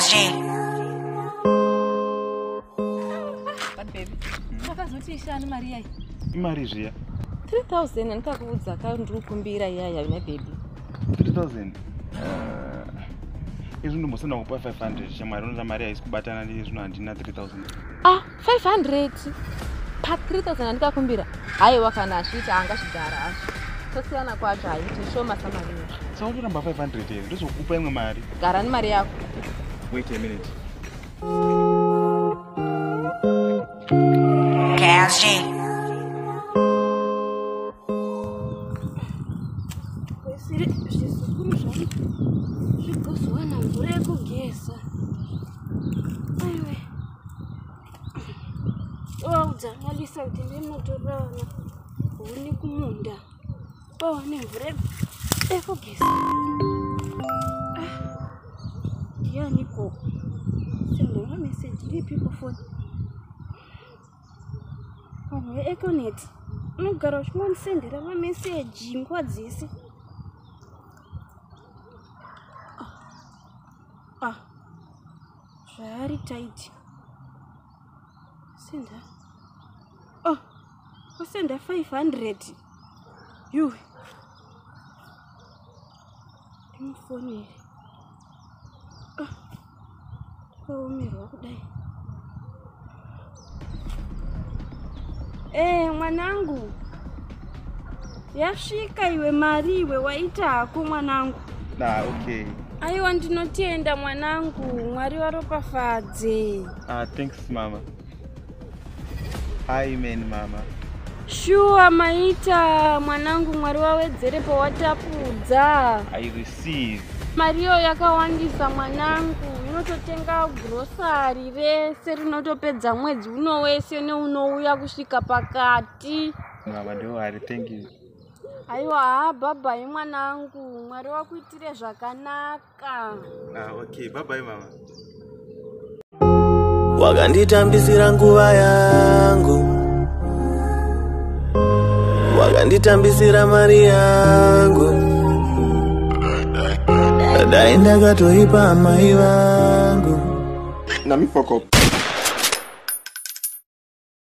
SG. But baby, Maria. Maria. 3,000 and Kaku's account to Kumbira, baby. 3,000. Isn't the most no 500. Shamarunza Maria is Batana is 3,000. Ah, 500. Pat 3,000 and Kakumbira. I work on a sheet and Gashidara. Tosiana Quadra, to show Massa Maria. So, number 500 is just open Maria. Garan Maria. Wait a minute. SG. I I connect. No garage won't send it. I want me say, Jim, what's this? Ah, very tight. Send her. Oh, I send her 500. You phone. Oh, me rock die. Eh, mwanangu. Yashika iwe mariwe waita aku mwanangu. Nah, okay. I want to not enda mwanangu, mwari waropa fadze. Ah, thanks mama. I mean mama. Sure maita mwanangu mwari wawedzere po watapudza. I receive. Mario yakawandisa mwanangu. Unototenga grocery rese rinotopedza mwedzi uno wese neunouya kusvika pakati. Mama doari, thank you. Aiwa baba imwanangu, Mwari wakuitire zvakanaka. Ah, okay, baba imama. Wakanditambisira nguva yangu. Wakanditambisira mari yangu. Daenda gatoipa maivangu. Nami fuck up.